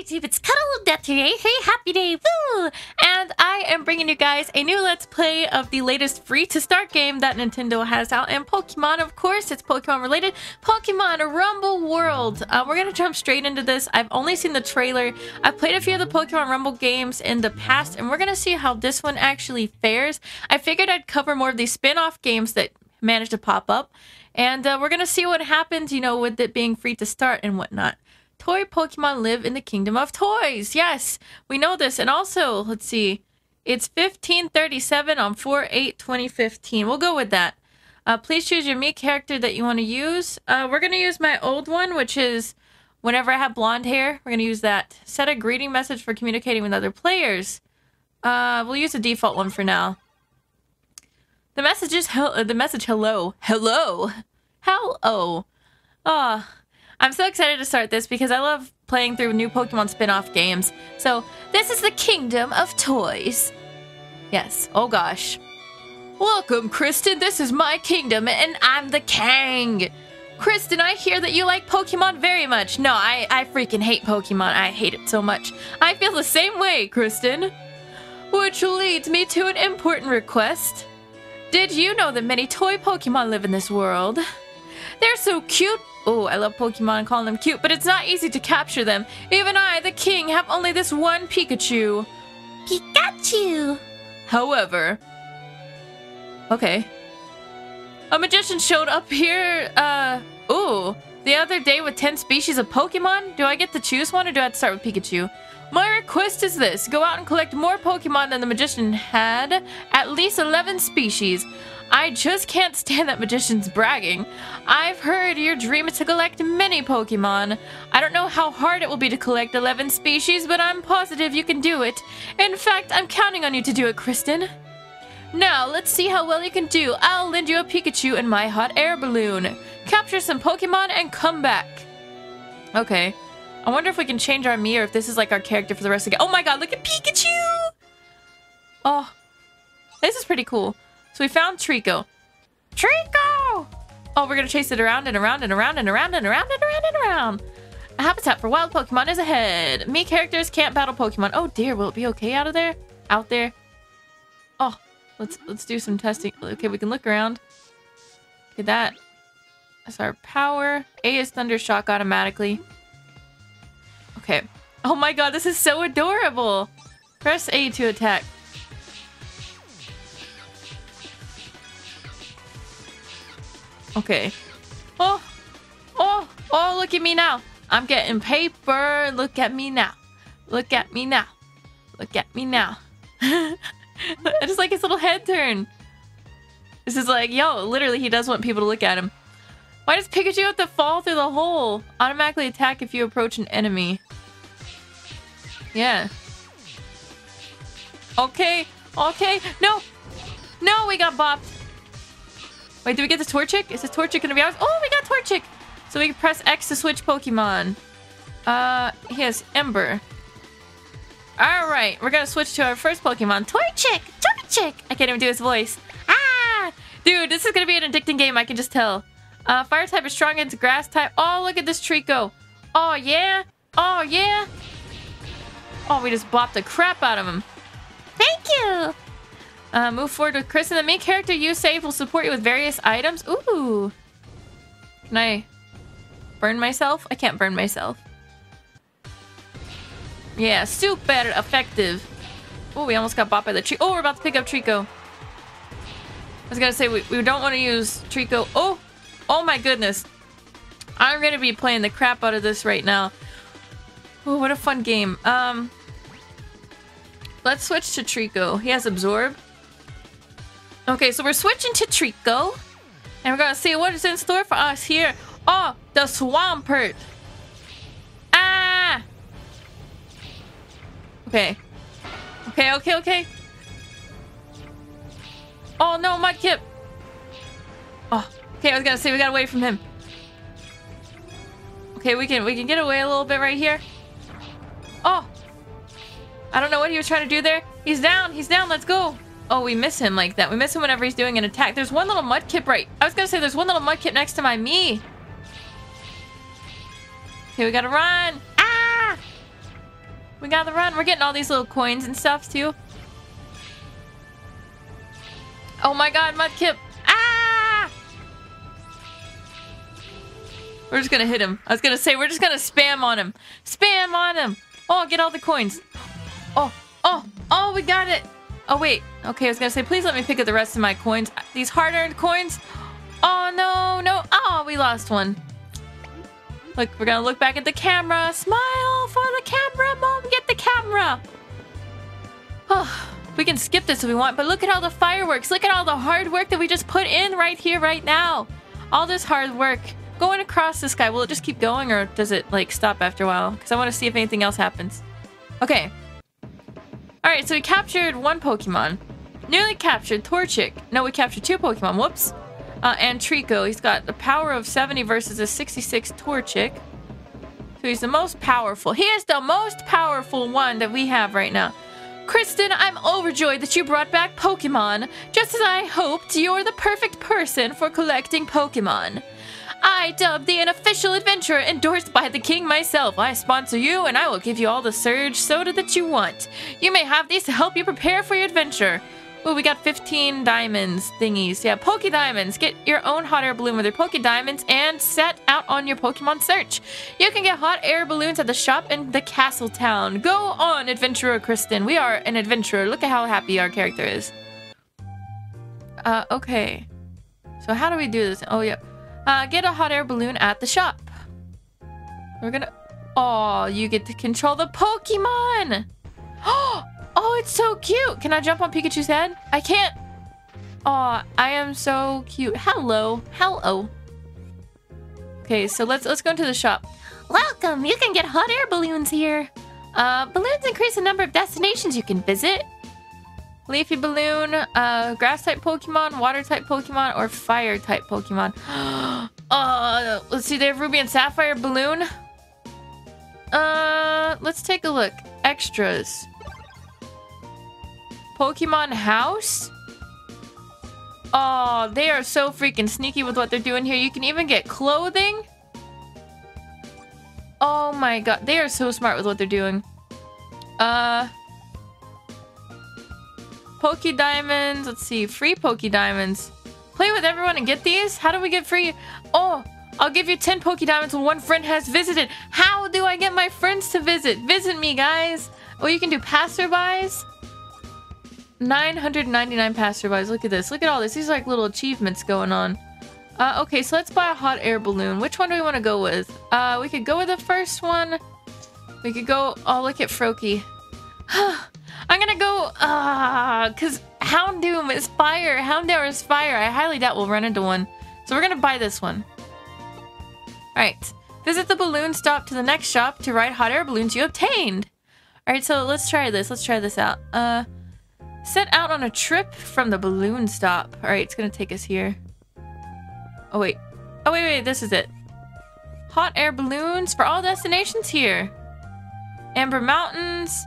YouTube, it's Cuddle of Death here, hey happy day, woo! And I am bringing you guys a new Let's Play of the latest free-to-start game that Nintendo has out, and Pokémon, of course, it's Pokémon-related, Pokémon Rumble World. We're gonna jump straight into this. I've only seen the trailer. I've played a few of the Pokémon Rumble games in the past, and we're gonna see how this one actually fares. I figured I'd cover more of these spin-off games that managed to pop up, and we're gonna see what happens, you know, with it being free to start and whatnot. Toy Pokemon live in the kingdom of toys. Yes, we know this. And also, let's see, it's 1537 on 4/8/2015. We'll go with that. Please choose your Mii character that you want to use. We're gonna use my old one, which is whenever I have blonde hair. We're gonna use that. Set a greeting message for communicating with other players. We'll use the default one for now. The message is hello. Oh, I'm so excited to start this because I love playing through new Pokemon spin-off games. So, this is the Kingdom of Toys. Yes, oh gosh. Welcome, Kristen. This is my kingdom and I'm the king. Kristen, I hear that you like Pokemon very much. No, I freaking hate Pokemon. I hate it so much. I feel the same way, Kristen. Which leads me to an important request. Did you know that many toy Pokemon live in this world? They're so cute. Oh, I love Pokemon, calling them cute, but it's not easy to capture them. Even I, the king, have only this one Pikachu. Pikachu! However... okay. A magician showed up here, ooh, the other day with 10 species of Pokemon? Do I get to choose one, or do I have to start with Pikachu? My request is this. Go out and collect more Pokemon than the magician had. At least 11 species. I just can't stand that magician's bragging. I've heard your dream is to collect many Pokemon. I don't know how hard it will be to collect 11 species, but I'm positive you can do it. In fact, I'm counting on you to do it, Kristen. Now, let's see how well you can do. I'll lend you a Pikachu in my hot air balloon. Capture some Pokemon and come back. Okay. I wonder if we can change our Mii or if this is like our character for the rest of the game. Oh my god, look at Pikachu! Oh, this is pretty cool. So we found Treecko. Treecko! Oh, we're gonna chase it around and around and around and around and around and around and around. A habitat for wild Pokemon is ahead. Mii characters can't battle Pokemon. Oh dear, will it be okay out of there? Out there? Oh, let's do some testing. Okay, we can look around. Look at that. That's our power. A is Thunder Shock automatically. Okay. Oh my god, this is so adorable! Press A to attack. Okay. Oh! Oh! Oh, look at me now! I'm getting paper! Look at me now! Look at me now! Look at me now! I just like his little head turn! This is like, yo, literally he does want people to look at him. Why does Pikachu have to fall through the hole? Automatically attack if you approach an enemy. Yeah. Okay. Okay. No! No, we got bopped! Wait, did we get the Torchic? Is the Torchic gonna be ours? Oh, we got Torchic! So we can press X to switch Pokemon. He has Ember. Alright, we're gonna switch to our first Pokemon. Torchic! Torchic! I can't even do his voice. Ah! Dude, this is gonna be an addicting game, I can just tell. Fire type is strong against grass type. Oh, look at this Treecko. Oh, yeah. Oh, yeah. Oh, we just bopped the crap out of him. Thank you. Move forward with Chris, and the main character you save will support you with various items. Ooh. Can I burn myself? I can't burn myself. Yeah, super effective. Oh, we almost got bopped by the tree. Oh, we're about to pick up Treecko. I was going to say, we don't want to use Treecko. Oh. Oh my goodness. I'm going to be playing the crap out of this right now. Ooh, what a fun game. Let's switch to Treecko. He has Absorb. Okay, so we're switching to Treecko. And we're going to see what is in store for us here. Oh, the Swampert. Ah! Okay. Okay, okay, okay. Oh no, Mudkip. Oh. Okay, I was gonna say we got away from him. Okay, we can get away a little bit right here. Oh! I don't know what he was trying to do there. He's down! He's down! Let's go! Oh, we miss him like that. We miss him whenever he's doing an attack. There's one little Mudkip right... I was gonna say there's one little Mudkip next to my Mii. Okay, we gotta run! Ah! We got the run. We're getting all these little coins and stuff, too. Oh my god, Mudkip! Ah! We're just gonna hit him. I was gonna say, we're just gonna spam on him. Spam on him! Oh, get all the coins. Oh, oh, oh, we got it! Oh, wait. Okay, I was gonna say, please let me pick up the rest of my coins. These hard-earned coins. Oh, no, no. Oh, we lost one. Look, we're gonna look back at the camera. Smile for the camera, Mom. Get the camera. Oh, we can skip this if we want, but look at all the fireworks. Look at all the hard work that we just put in right here, right now. All this hard work going across the sky. Will it just keep going, or does it like stop after a while? Because I want to see if anything else happens. Okay. All right, so we captured one Pokemon. Nearly captured Torchic. No, we captured two Pokemon. Whoops. And Treecko, he's got the power of 70 versus a 66 Torchic. So he's the most powerful. He is the most powerful one that we have right now. Kristen, I'm overjoyed that you brought back Pokemon. Just as I hoped, you're the perfect person for collecting Pokemon. I dubbed thee an official adventurer endorsed by the king myself. I sponsor you, and I will give you all the Surge Soda that you want. You may have these to help you prepare for your adventure. Oh, we got 15 diamonds thingies. Yeah, Poke Diamonds. Get your own hot air balloon with your Poke Diamonds and set out on your Pokemon search. You can get hot air balloons at the shop in the castle town. Go on, Adventurer Kristen. We are an adventurer. Look at how happy our character is. Okay. So how do we do this? Oh, yeah. Get a hot air balloon at the shop. We're gonna... Oh, you get to control the Pokemon! Oh! Oh, it's so cute! Can I jump on Pikachu's head? I can't! Aw, oh, I am so cute. Hello. Hello. Okay, so let's go into the shop. Welcome! You can get hot air balloons here. Balloons increase the number of destinations you can visit. Leafy balloon, grass-type Pokemon, water-type Pokemon, or fire-type Pokemon. Let's see, they have Ruby and Sapphire balloon. Let's take a look. Extras. Pokemon house? Oh, they are so freaking sneaky with what they're doing here. You can even get clothing. Oh my god, they are so smart with what they're doing. Poke Diamonds. Let's see, free Poke Diamonds. Play with everyone and get these? How do we get free? Oh, I'll give you 10 Poke Diamonds when one friend has visited. How do I get my friends to visit? Visit me, guys. Oh, you can do passerbys. 999 passerbys. Look at this. Look at all this. These are like little achievements going on. Okay, so let's buy a hot air balloon. Which one do we want to go with? We could go with the first one. We could go... Oh, look at Froakie. I'm gonna go... because Houndoom is fire. Houndoom is fire. I highly doubt we'll run into one. So we're gonna buy this one. Alright. Visit the balloon stop to the next shop to ride hot air balloons you obtained. Alright, so let's try this. Let's try this out. Set out on a trip from the balloon stop. Alright, it's gonna take us here. Oh, wait. Oh, wait, wait, this is it. Hot air balloons for all destinations here. Amber Mountains.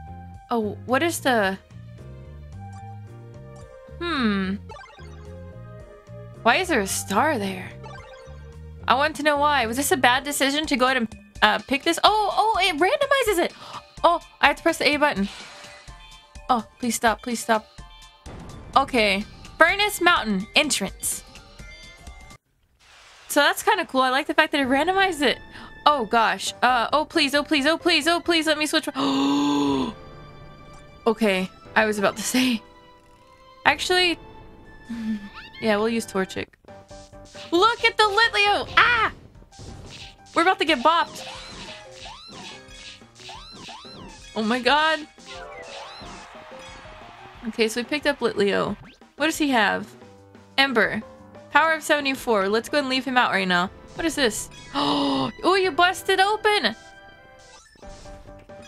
Oh, what is the... Why is there a star there? I want to know why. Was this a bad decision to go ahead and pick this? Oh, it randomizes it. Oh, I have to press the A button. Oh, please stop, please stop. Okay. Furnace Mountain entrance. So that's kind of cool. I like the fact that it randomized it. Oh, gosh. Oh, please, oh, please, oh, please, oh, please, let me switch. Okay, I was about to say. Actually, yeah, we'll use Torchic. Look at the Litleo! Ah! We're about to get bopped. Oh, my God. Okay, so we picked up Litleo. What does he have? Ember. Power of 74. Let's go and leave him out right now. What is this? Oh, you busted open!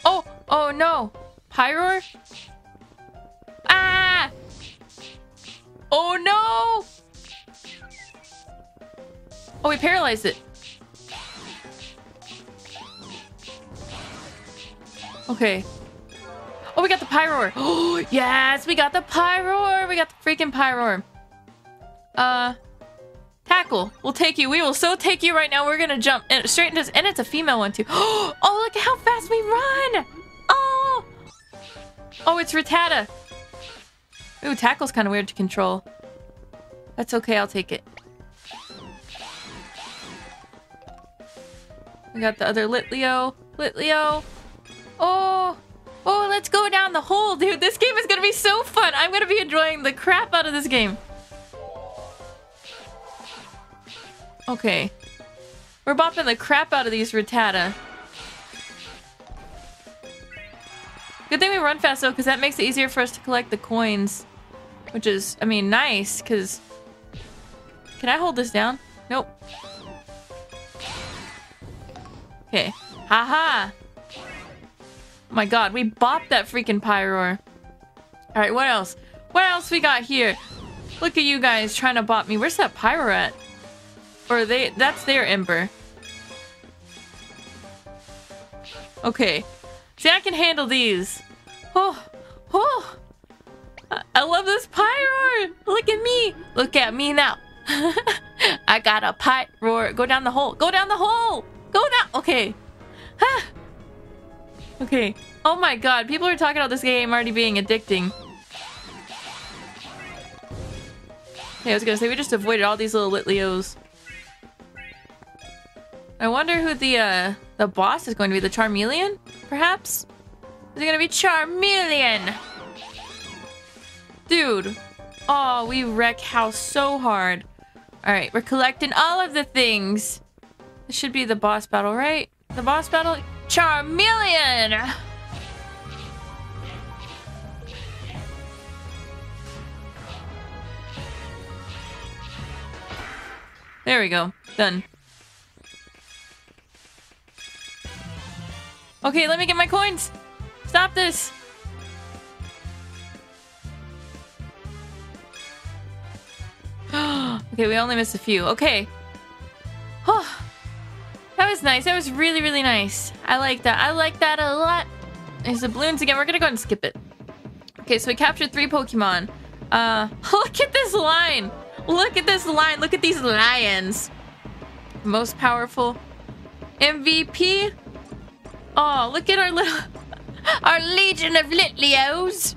Oh, oh no. Pyroar? Ah! Oh no! Oh, we paralyzed it. Okay. Oh, we got the Pyroar. Oh, yes, we got the Pyroar. We got the freaking Pyroar. Tackle. We'll take you. We will so take you right now. We're going to jump straight into this. And it's a female one, too. Oh, look at how fast we run. Oh, Oh, it's Rattata! Ooh, Tackle's kind of weird to control. That's okay, I'll take it. We got the other Litleo. Litleo! Oh! Oh, let's go down the hole, dude! This game is gonna be so fun! I'm gonna be enjoying the crap out of this game! Okay. We're bopping the crap out of these Rattata. Good thing we run fast, though, because that makes it easier for us to collect the coins. Which is, I mean, nice, because... Can I hold this down? Nope. Okay. Haha! Oh my god, we bopped that freaking Pyroar. Alright, what else? What else we got here? Look at you guys trying to bop me. Where's that Pyroar at? Or they... That's their Ember. Okay. See, I can handle these. Oh, oh! I love this Pyroar! Look at me! Look at me now! I got a Pyroar. Go down the hole! Go down the hole! Go down! Okay. Ah. Okay. Oh my god, people are talking about this game already being addicting. Okay, I was gonna say, we just avoided all these little Litleos. I wonder who the boss is going to be. The Charmeleon? Perhaps? Is it gonna be Charmeleon? Dude. Oh, we wreck house so hard. Alright, we're collecting all of the things. This should be the boss battle, right? The boss battle? Charmeleon! There we go. Done. Okay, let me get my coins! Stop this! Okay, we only missed a few. Okay. Oh, that was nice. That was really, really nice. I like that. I like that a lot. There's the balloons again. We're gonna go ahead and skip it. Okay, so we captured 3 Pokemon. Look at this line! Look at this line! Look at these lions! Most powerful. MVP? Oh, look at our little... Our legion of Litleos!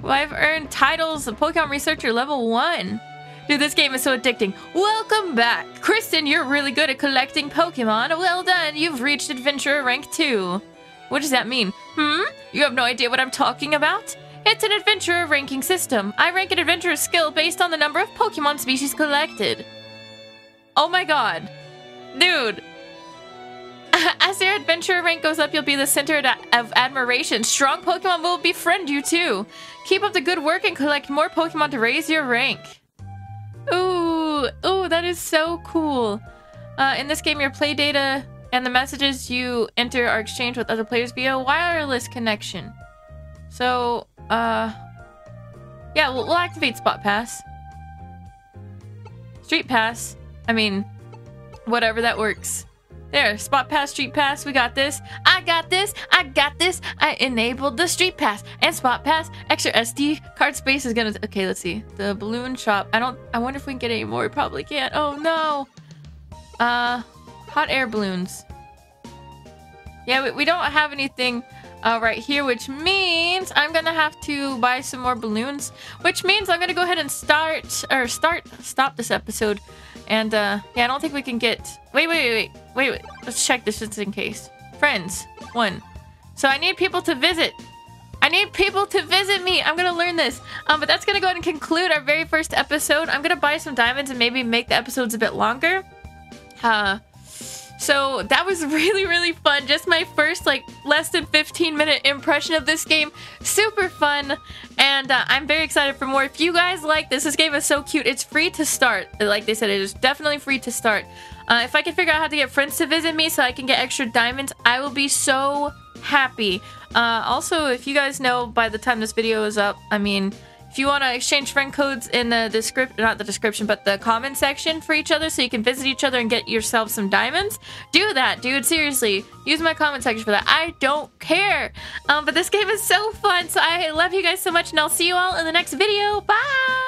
Well, I've earned titles of Pokemon Researcher Level 1. Dude, this game is so addicting. Welcome back! Kristen, you're really good at collecting Pokemon. Well done, you've reached Adventurer Rank 2. What does that mean? Hmm? You have no idea what I'm talking about? It's an Adventurer ranking system. I rank an Adventurer skill based on the number of Pokemon species collected. Oh my god. Dude. As your adventurer rank goes up, you'll be the center of admiration. Strong Pokemon will befriend you too. Keep up the good work and collect more Pokemon to raise your rank. Ooh, ooh, that is so cool. In this game, your play data and the messages you enter are exchanged with other players via wireless connection. So, yeah, we'll activate Spot Pass. Street Pass. I mean, whatever that works. There, Spot Pass, Street Pass, we got this. I got this, I got this. I enabled the Street Pass and Spot Pass. Extra SD card space is gonna... Okay, let's see. The balloon shop. I wonder if we can get any more. We probably can't. Oh, no. Hot air balloons. Yeah, we don't have anything right here, which means I'm gonna have to buy some more balloons. Which means I'm gonna go ahead and stop this episode. And, yeah, I don't think we can get... Wait, let's check this just in case. Friends. 1. So I need people to visit. I need people to visit me. I'm going to learn this. But that's going to go ahead and conclude our very first episode. I'm going to buy some diamonds and maybe make the episodes a bit longer. So that was really, really fun. Just my first, like, less than 15-minute impression of this game. Super fun. And I'm very excited for more. If you guys like this game is so cute. It's free to start. Like they said, it is definitely free to start. If I can figure out how to get friends to visit me so I can get extra diamonds, I will be so happy. Also, if you guys know by the time this video is up, I mean... If you want to exchange friend codes in the comment section for each other so you can visit each other and get yourself some diamonds, do that, dude. Seriously, use my comment section for that. I don't care. But this game is so fun, so I love you guys so much, and I'll see you all in the next video. Bye!